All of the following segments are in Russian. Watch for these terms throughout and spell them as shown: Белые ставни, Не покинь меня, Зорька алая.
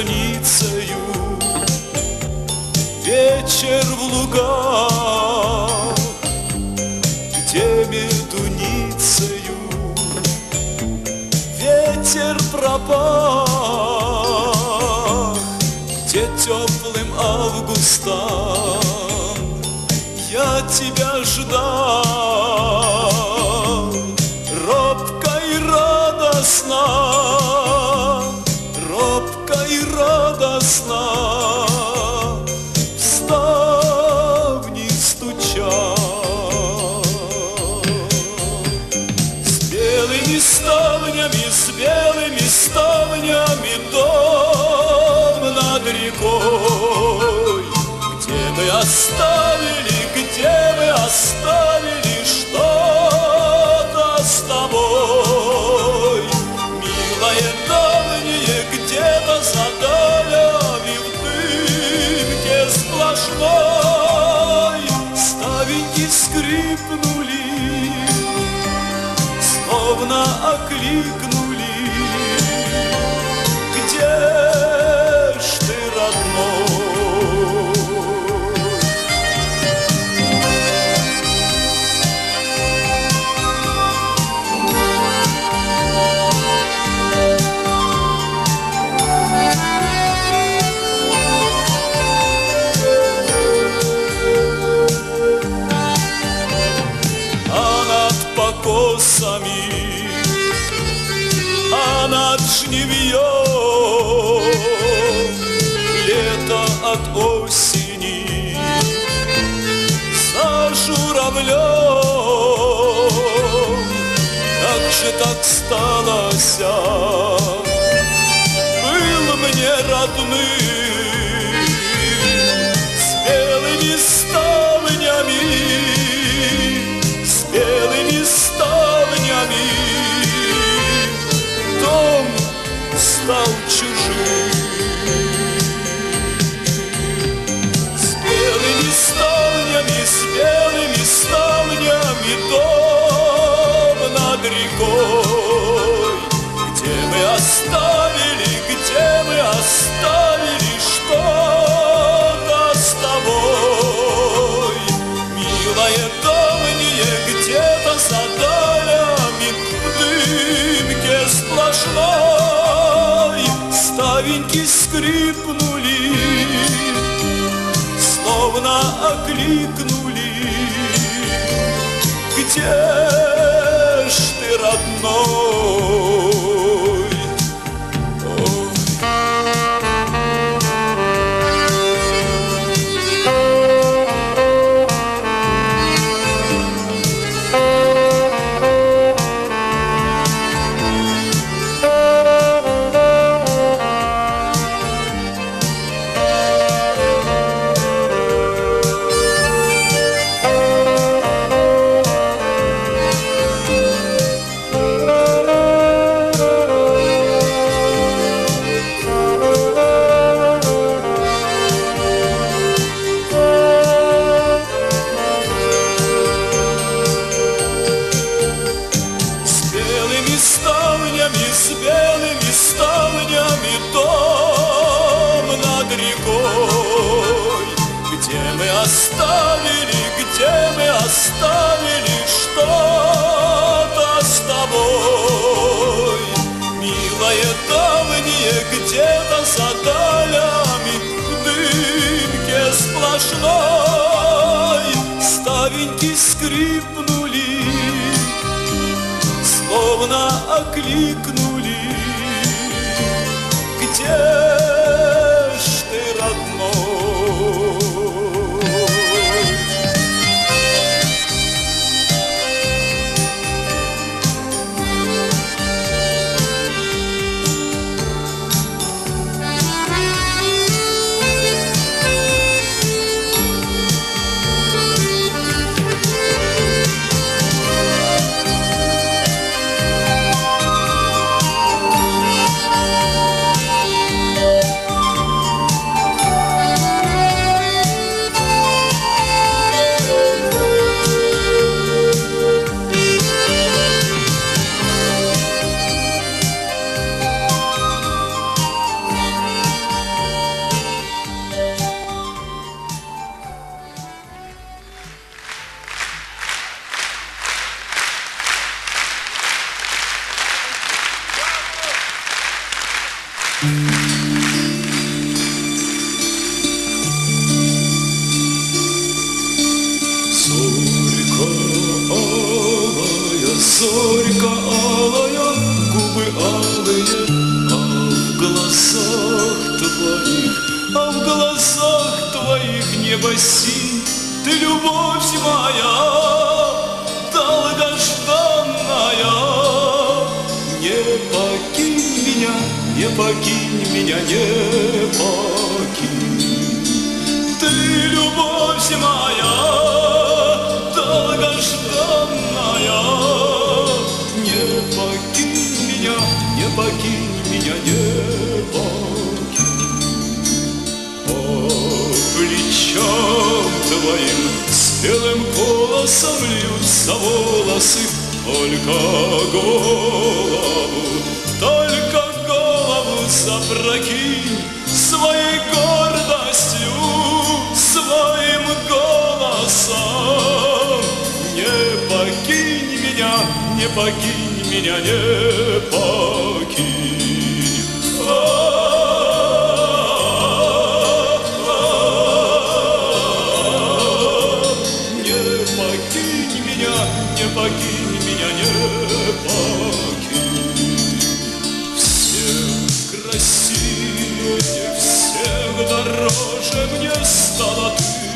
зорницею, вечер в лугах, где медуницею ветер пропах, где теплым августом я тебя ждал, робко и радостно, робко и радостно. С белыми ставнями дом над рекой, где мы оставили что-то с тобой, милое давнее, где-то за далями в дымке сплошной ставеньки скрипнули, словно окликнули. А над жневьем лето от осени, за журавлем, как же так сталося, был мне родным с белыми ставнями, с белыми ставнями. Дом стал чужим. С белыми ставнями дом над рекой, где мы оставили что-то с тобой, милое давнее, где-то за далями в дымке сплошной ставеньки скрипнули, словно окликнули, где ж ты, родной? Где мы оставили что-то с тобой, милое давнее, где-то за далями в дымке сплошной ставеньки скрипнули, словно окликнули, где ж ты, родной? Зорька алая, зорька алая, губы алые, а в глазах твоих, небо синь, ты любовь моя, долгожданная. Не покинь меня, не покинь меня, не покинь. Ты любовь моя, долгожданная. Не покинь меня, не покинь меня, не покинь. По плечам твоим с белым колосом льются волосы, только голову запрокинь своей гордостью, своим голосом. Не покинь меня, не покинь меня, не покинь. Не покинь меня, не покинь. Всех красивее, всех дороже мне стала ты,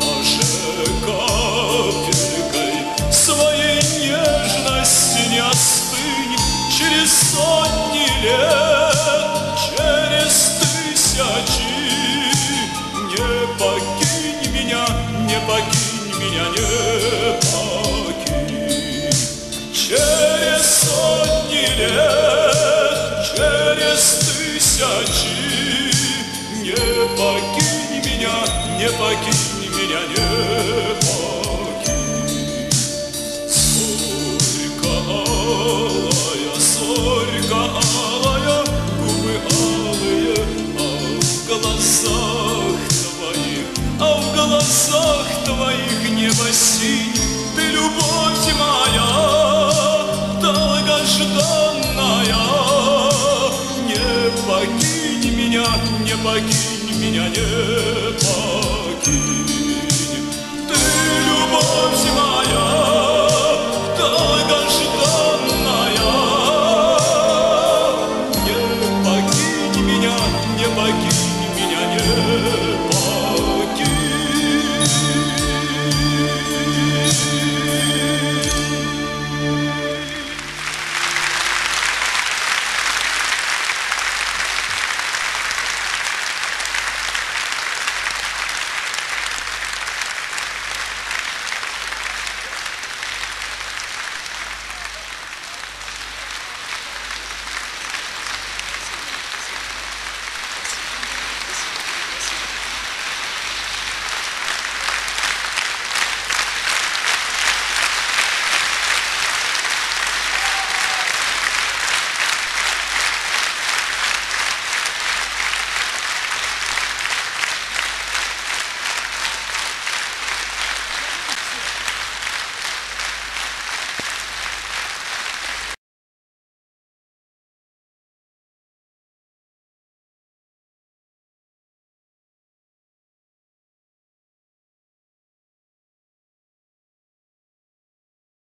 даже капелькой своей нежности не остынь. Через сотни лет, через тысячи, не покинь меня, не покинь меня, не покинь. Через сотни лет, через тысячи, не покинь меня, не покинь меня, не покинь. Зорька алая, губы алые, а в глазах твоих, небо синь, ты любовь моя. Не покинь меня, не покинь.